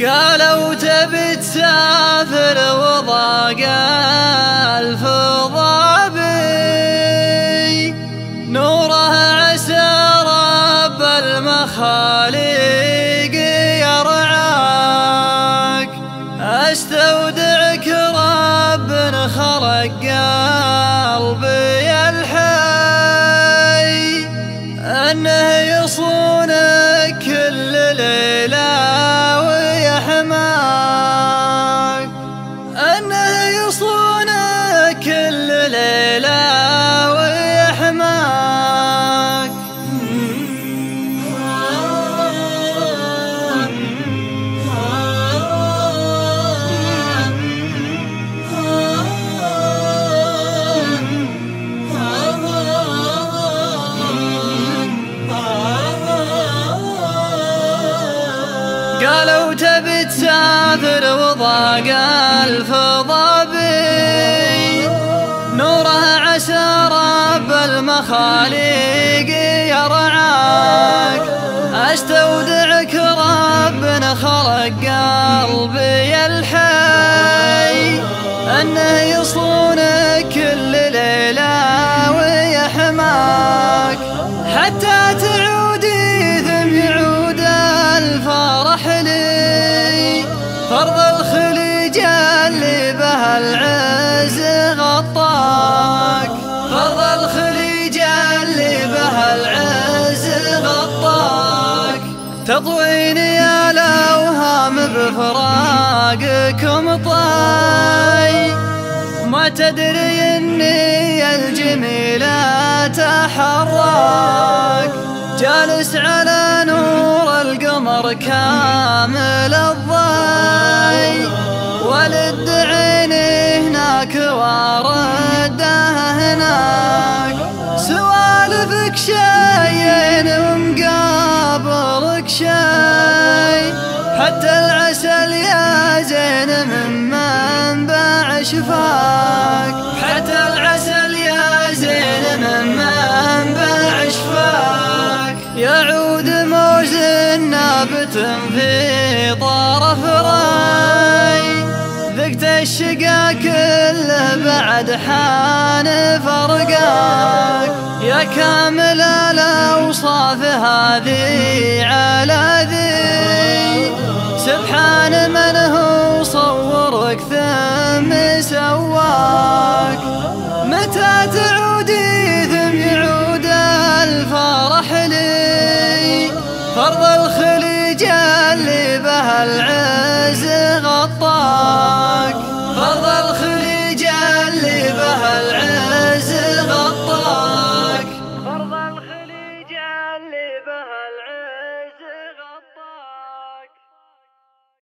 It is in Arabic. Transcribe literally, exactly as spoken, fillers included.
قالوا تبي تسافر وضاق الفضا بي نوره عسى رب المخاليق يرعاك، استودعك رب خلق قلبي الحي انه يصونك كل ليله قالوا تبي تسافر وضاق الفضا بي نوره عسى رب المخاليق يرعاك، استودعك رب خلق قلبي الحي انه يصونك كل ليله ويحماك، حتى تعودي ثم يعود الفرح لي فرض الخليج اللي به العز غطاك، فرض الخليج اللي به العز غطاك، تطويني يا لوهام بفراقكم طاي ما تدري اني الجميلة تحراك، جالس على نور القمر كامل الضاي ولد عيني هناك وردة هناك، سوالفك شيء ومقابرك شيء، حتى العسل يا زين من منبع شفاك، حتى العسل يا زين من منبع شفاك، يعود موز نابت في طرف راي ذقت الشقا كله بعد حان فرقاك، يا كامل الأوصاف هذه على ذي سبحان من هو صورك ثم سواك، متى تعودي ثم يعود الفرح لي فرض الخليج اللي به العين